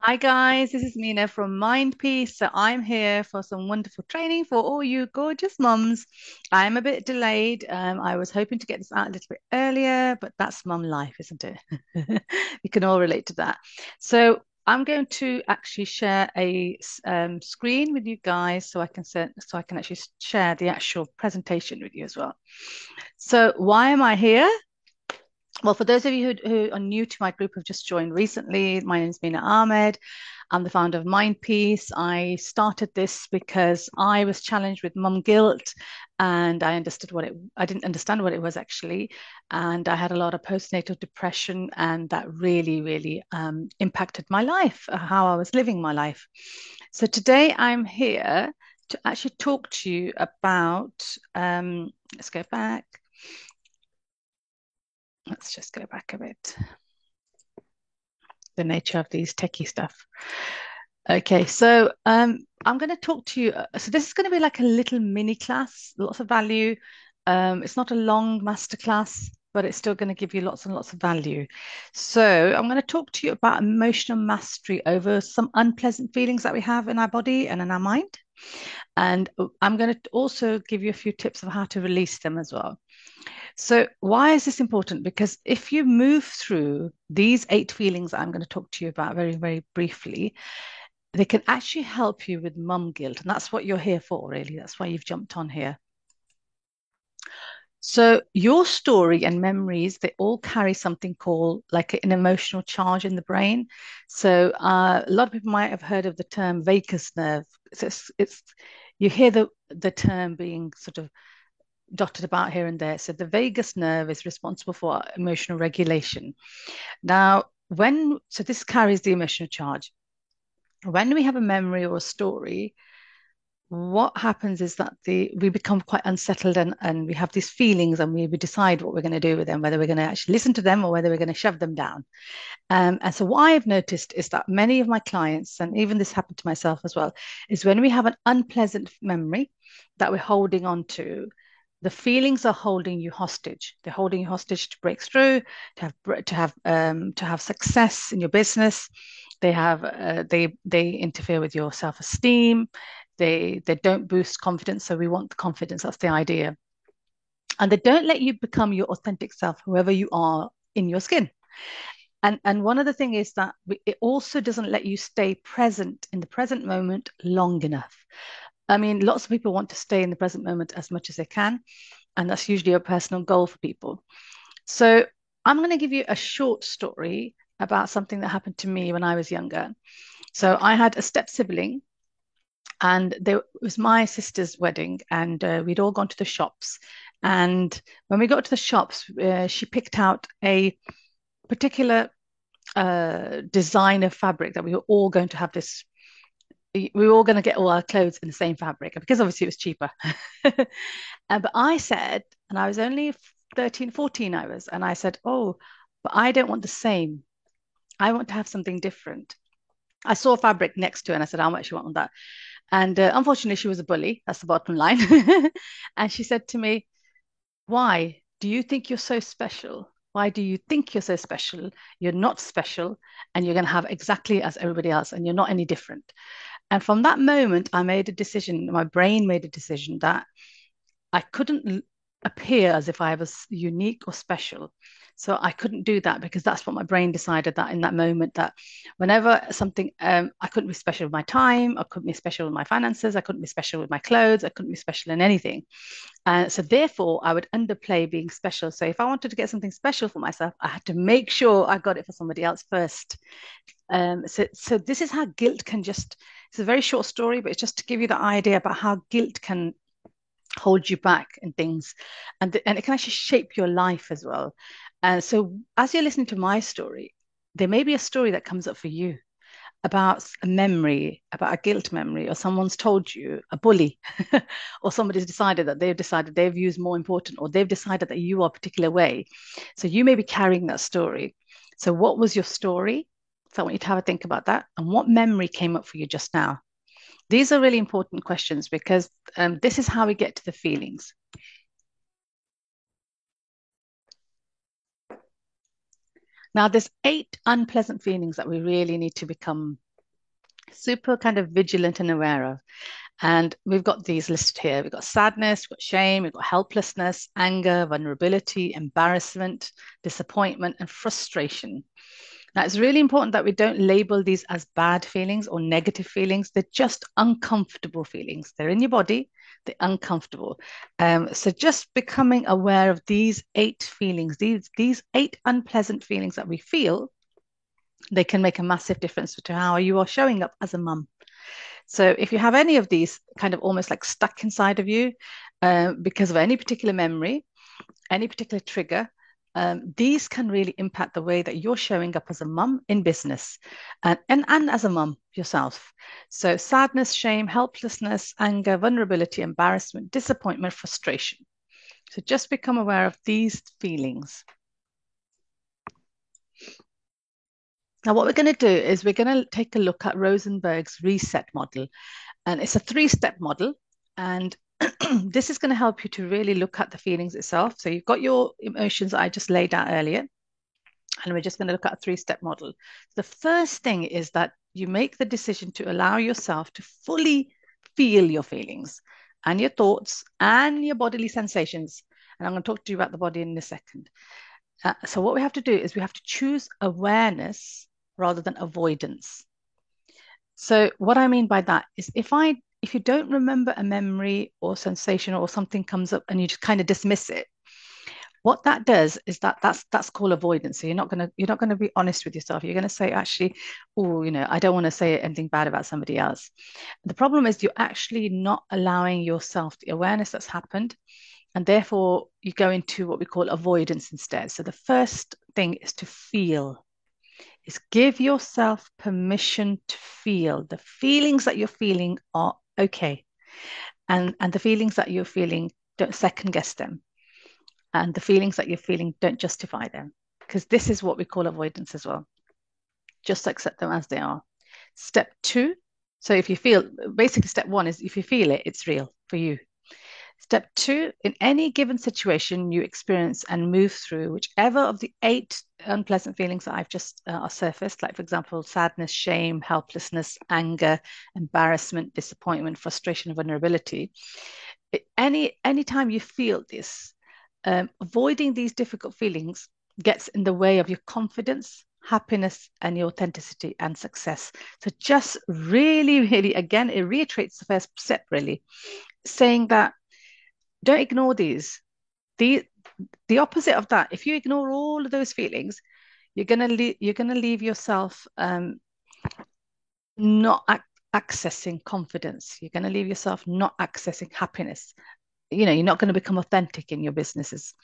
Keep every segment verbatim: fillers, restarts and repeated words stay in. Hi guys, this is Mina from Mind Peace. So I'm here for some wonderful training for all you gorgeous mums. I'm a bit delayed. Um, I was hoping to get this out a little bit earlier, but that's mum life, isn't it? You can all relate to that. So I'm going to actually share a um, screen with you guys so I can so I can actually share the actual presentation with you as well. So why am I here? Well, for those of you who, who are new to my group, who've just joined recently, my name is Mina Ahmed. I'm the founder of Mind Peace. I started this because I was challenged with mum guilt, and I understood what it. I didn't understand what it was actually, and I had a lot of postnatal depression, and that really, really um, impacted my life, how I was living my life. So today I'm here to actually talk to you about. Um, let's go back. Let's just go back a bit. The nature of these techie stuff. Okay, so um, I'm going to talk to you. So this is going to be like a little mini class, lots of value. Um, it's not a long masterclass, but it's still going to give you lots and lots of value. So I'm going to talk to you about emotional mastery over some unpleasant feelings that we have in our body and in our mind. And I'm going to also give you a few tips of how to release them as well. So why is this important? Because if you move through these eight feelings that I'm going to talk to you about very, very briefly, they can actually help you with mum guilt. And that's what you're here for, really. That's why you've jumped on here. So your story and memories, they all carry something called like an emotional charge in the brain. So uh, a lot of people might have heard of the term vagus nerve. So it's, it's, you hear the, the term being sort of dotted about here and there. So the vagus nerve is responsible for emotional regulation. Now, when so this carries the emotional charge. When we have a memory or a story, what happens is that the we become quite unsettled, and, and we have these feelings, and we, we decide what we're going to do with them, whether we're going to actually listen to them or whether we're going to shove them down. Um, and so what I've noticed is that many of my clients, and even this happened to myself as well, is when we have an unpleasant memory that we're holding on to, the feelings are holding you hostage. They're holding you hostage to break through, to have to have um, to have success in your business. They have uh, they they interfere with your self-esteem. They they don't boost confidence. So we want the confidence. That's the idea. And they don't let you become your authentic self, whoever you are in your skin. And and one other thing is that we, it also doesn't let you stay present in the present moment long enough. I mean, lots of people want to stay in the present moment as much as they can, and that's usually a personal goal for people. So I'm going to give you a short story about something that happened to me when I was younger. So I had a step sibling, and there, it was my sister's wedding, and uh, we'd all gone to the shops. And when we got to the shops, uh, she picked out a particular uh, design of fabric that we were all going to have this. We were all going to get all our clothes in the same fabric, because obviously it was cheaper. uh, but I said, and I was only thirteen, fourteen, I was, and I said, oh, but I don't want the same. I want to have something different. I saw fabric next to it, and I said, how much do you want on that? And uh, unfortunately, she was a bully. That's the bottom line. And she said to me, why do you think you're so special? Why do you think you're so special? You're not special, and you're going to have exactly as everybody else, and you're not any different. And from that moment, I made a decision, my brain made a decision that I couldn't appear as if I was unique or special. So I couldn't do that, because that's what my brain decided, that in that moment, that whenever something, um, I couldn't be special with my time, I couldn't be special with my finances, I couldn't be special with my clothes, I couldn't be special in anything. Uh, so therefore, I would underplay being special. So if I wanted to get something special for myself, I had to make sure I got it for somebody else first. Um, so, so this is how guilt can just, it's a very short story, but it's just to give you the idea about how guilt can hold you back and things, and, and it can actually shape your life as well. And uh, so as you're listening to my story, there may be a story that comes up for you about a memory, about a guilt memory, or someone's told you, a bully, or somebody's decided that they've decided their view is more important, or they've decided that you are a particular way. So you may be carrying that story. So what was your story? So I want you to have a think about that. And what memory came up for you just now? These are really important questions, because um, this is how we get to the feelings. Now, there's eight unpleasant feelings that we really need to become super kind of vigilant and aware of. And we've got these listed here. We've got sadness, we've got shame, we've got helplessness, anger, vulnerability, embarrassment, disappointment, and frustration. Now, it's really important that we don't label these as bad feelings or negative feelings. They're just uncomfortable feelings. They're in your body. They're uncomfortable. Um, so just becoming aware of these eight feelings, these, these eight unpleasant feelings that we feel, they can make a massive difference to how you are showing up as a mum. So if you have any of these kind of almost like stuck inside of you uh, because of any particular memory, any particular trigger, um, these can really impact the way that you're showing up as a mum in business and, and, and as a mum yourself. So sadness, shame, helplessness, anger, vulnerability, embarrassment, disappointment, frustration. So just become aware of these feelings. Now, what we're going to do is we're going to take a look at Rosenberg's reset model. And it's a three-step model. And this is going to help you to really look at the feelings itself. So you've got your emotions that I just laid out earlier. And we're just going to look at a three-step model. The first thing is that you make the decision to allow yourself to fully feel your feelings and your thoughts and your bodily sensations. And I'm going to talk to you about the body in a second. Uh, so what we have to do is we have to choose awareness rather than avoidance. So what I mean by that is if I, if you don't remember a memory or sensation or something comes up and you just kind of dismiss it, what that does is that that's, that's called avoidance. So you're not going to, you're not going to be honest with yourself. You're going to say, actually, oh, you know, I don't want to say anything bad about somebody else. The problem is you're actually not allowing yourself the awareness that's happened. And therefore, you go into what we call avoidance instead. So the first thing is to feel. Is give yourself permission to feel. The feelings that you're feeling are okay. And, and the feelings that you're feeling, don't second guess them. And the feelings that you're feeling, don't justify them. Because this is what we call avoidance as well. Just accept them as they are. Step two. So if you feel, basically step one is if you feel it, it's real for you. Step two, in any given situation you experience and move through, whichever of the eight unpleasant feelings that I've just uh, are surfaced, like, for example, sadness, shame, helplessness, anger, embarrassment, disappointment, frustration, vulnerability. Any, any time you feel this, um, avoiding these difficult feelings gets in the way of your confidence, happiness, and your authenticity and success. So just really, really, again, it reiterates the first step, really, saying that don't ignore these. The, the opposite of that, if you ignore all of those feelings, you're going to you're going to leave yourself um, not ac accessing confidence. You're going to leave yourself not accessing happiness. You know, you're not going to become authentic in your businesses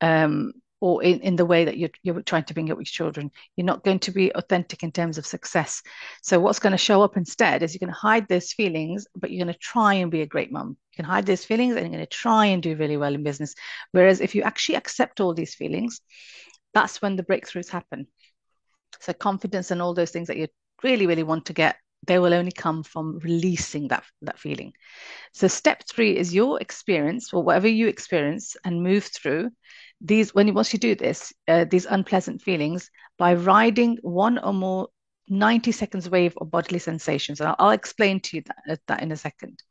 um, or in, in the way that you're, you're trying to bring up with children. You're not going to be authentic in terms of success. So what's going to show up instead is you're going to hide those feelings, but you're going to try and be a great mum. You can hide those feelings and you're going to try and do really well in business. Whereas if you actually accept all these feelings, that's when the breakthroughs happen. So confidence and all those things that you really, really want to get, they will only come from releasing that, that feeling. So step three is your experience or whatever you experience and move through these. When you, once you do this, uh, these unpleasant feelings by riding one or more ninety seconds wave of bodily sensations. And I'll, I'll explain to you that, that in a second.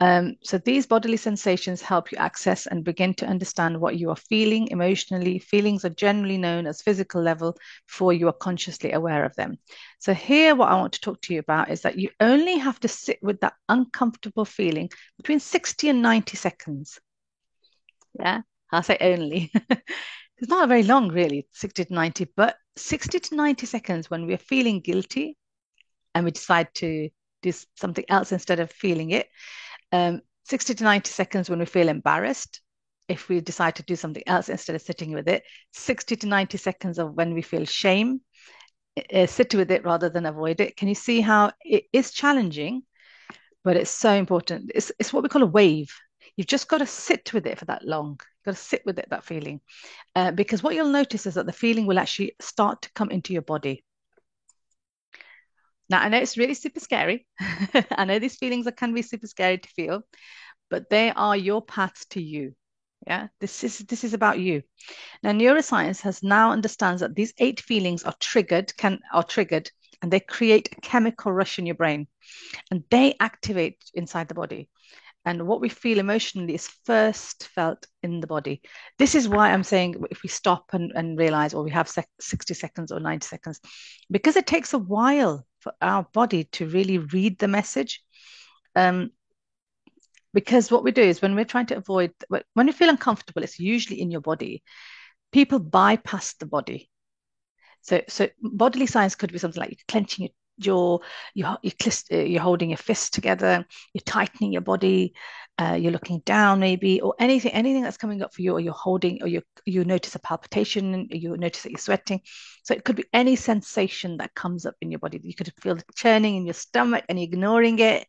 Um, so these bodily sensations help you access and begin to understand what you are feeling emotionally. Feelings are generally known as physical level before you are consciously aware of them. So here, what I want to talk to you about is that you only have to sit with that uncomfortable feeling between sixty and ninety seconds. Yeah, I'll say only. It's not very long, really, sixty to ninety, but sixty to ninety seconds when we're feeling guilty and we decide to do something else instead of feeling it. Um, sixty to ninety seconds when we feel embarrassed, if we decide to do something else instead of sitting with it. sixty to ninety seconds of when we feel shame, uh, sit with it rather than avoid it. Can you see how it is challenging, but it's so important? It's, it's what we call a wave. You've just got to sit with it for that long. You've got to sit with it, that feeling, uh, because what you'll notice is that the feeling will actually start to come into your body. Now, I know it's really super scary. I know these feelings are, can be super scary to feel, but they are your paths to you. Yeah, this is this is about you. Now, neuroscience has now understands that these eight feelings are triggered, can are triggered and they create a chemical rush in your brain, and they activate inside the body. And what we feel emotionally is first felt in the body. This is why I'm saying if we stop and, and realize, or we have sixty seconds or ninety seconds, because it takes a while for our body to really read the message. Um, because what we do is when we're trying to avoid, when you feel uncomfortable, it's usually in your body. People bypass the body. So, so bodily signs could be something like you're clenching your jaw, you're, you're, you're holding your fists together, you're tightening your body, uh, you're looking down maybe, or anything, anything that's coming up for you, or you're holding, or you you notice a palpitation, you notice that you're sweating. So it could be any sensation that comes up in your body. You could feel the churning in your stomach and ignoring it.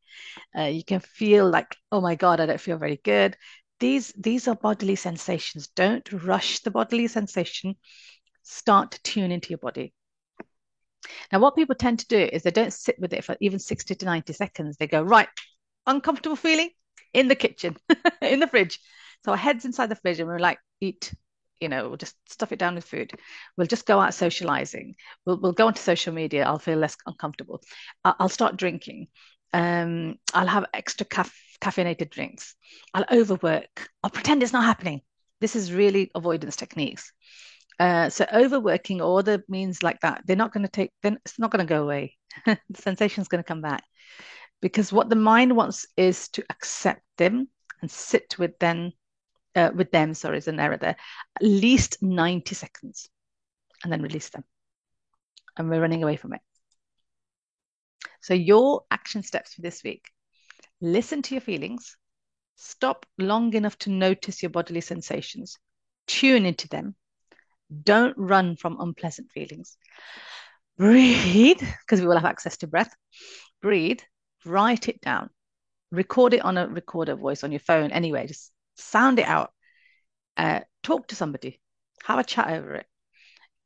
Uh, you can feel like, oh my God, I don't feel very good. These, these are bodily sensations. Don't rush the bodily sensation. Start to tune into your body. Now, what people tend to do is they don't sit with it for even sixty to ninety seconds. They go, right, uncomfortable feeling in the kitchen, in the fridge. So our head's inside the fridge and we're like, eat, you know, we'll just stuff it down with food. We'll just go out socializing. We'll, we'll go onto social media. I'll feel less uncomfortable. I'll start drinking. Um, I'll have extra caff caffeinated drinks. I'll overwork. I'll pretend it's not happening. This is really avoidance techniques. Uh, so overworking or other means like that, they're not going to take, then it's not going to go away. The sensation is going to come back, because what the mind wants is to accept them and sit with them, uh, with them, sorry, is an error there, at least ninety seconds, and then release them. And we're running away from it. So your action steps for this week: listen to your feelings, stop long enough to notice your bodily sensations, tune into them. Don't run from unpleasant feelings. Breathe, because we will have access to breath. Breathe, write it down. Record it on a recorder voice on your phone anyway. Just sound it out. Uh, talk to somebody. Have a chat over it.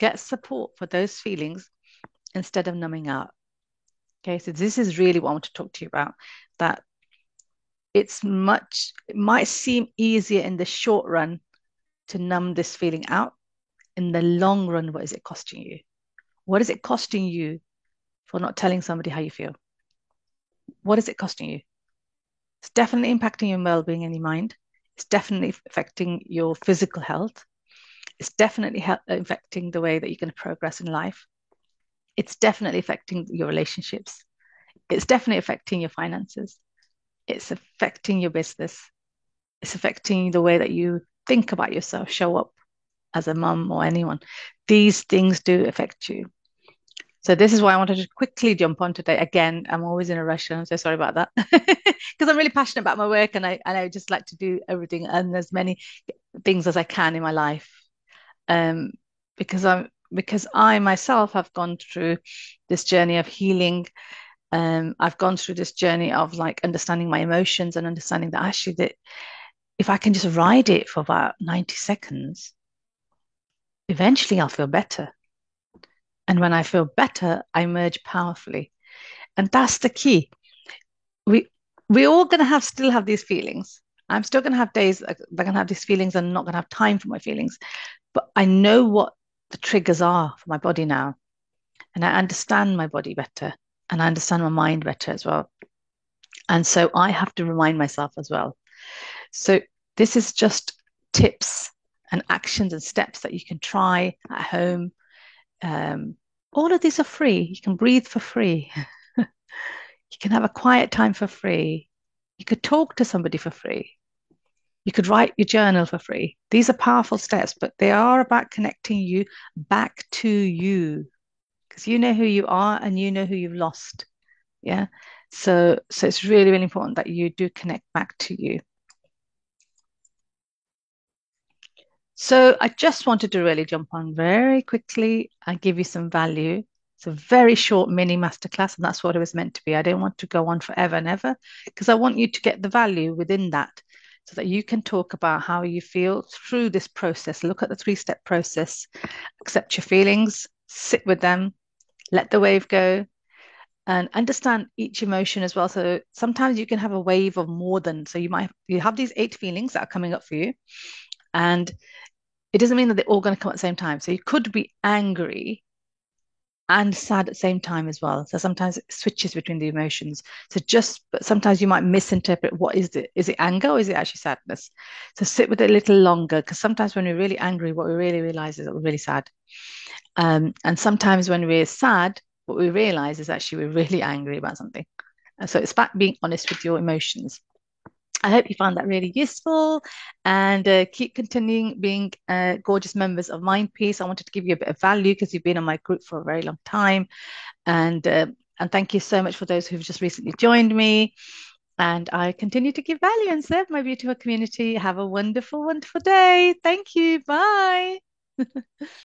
Get support for those feelings instead of numbing out. Okay, so this is really what I want to talk to you about, that it's much, it might seem easier in the short run to numb this feeling out. In the long run, what is it costing you? What is it costing you for not telling somebody how you feel? What is it costing you? It's definitely impacting your well-being and your mind. It's definitely affecting your physical health. It's definitely affecting the way that you're going to progress in life. It's definitely affecting your relationships. It's definitely affecting your finances. It's affecting your business. It's affecting the way that you think about yourself, show up as a mum or anyone. These things do affect you. So this is why I wanted to quickly jump on today. Again, I'm always in a rush, and I'm so sorry about that, because I'm really passionate about my work, and I, and I just like to do everything and as many things as I can in my life. Um, because I'm, because I myself have gone through this journey of healing. Um, I've gone through this journey of like understanding my emotions and understanding that actually that if I can just ride it for about ninety seconds, eventually I'll feel better. And when I feel better, I emerge powerfully. And that's the key. We, we're all going to have, still have these feelings. I'm still going to have days that I'm going to have these feelings, and I'm not going to have time for my feelings. But I know what the triggers are for my body now. And I understand my body better. And I understand my mind better as well. And so I have to remind myself as well. So this is just tips and actions and steps that you can try at home. Um, all of these are free. You can breathe for free. You can have a quiet time for free. You could talk to somebody for free. You could write your journal for free. These are powerful steps, but they are about connecting you back to you, because you know who you are and you know who you've lost. Yeah. So, so it's really, really important that you do connect back to you. So I just wanted to really jump on very quickly and give you some value. It's a very short mini masterclass, and that's what it was meant to be. I didn't want to go on forever and ever, because I want you to get the value within that, so that you can talk about how you feel through this process. Look at the three-step process, accept your feelings, sit with them, let the wave go, and understand each emotion as well. So sometimes you can have a wave of more than, so you might, you have these eight feelings that are coming up for you. And it doesn't mean that they're all going to come at the same time. So you could be angry and sad at the same time as well. So sometimes it switches between the emotions. So just, but sometimes you might misinterpret what is it? Is it anger or is it actually sadness? So sit with it a little longer, because sometimes when we're really angry, what we really realize is that we're really sad. Um, and sometimes when we're sad, what we realize is actually we're really angry about something. And so it's about being honest with your emotions. I hope you found that really useful, and uh, keep continuing being uh, gorgeous members of Mind Peace. I wanted to give you a bit of value because you've been on my group for a very long time, and uh, and thank you so much for those who've just recently joined me. And I continue to give value and serve my beautiful community. Have a wonderful, wonderful day. Thank you. Bye.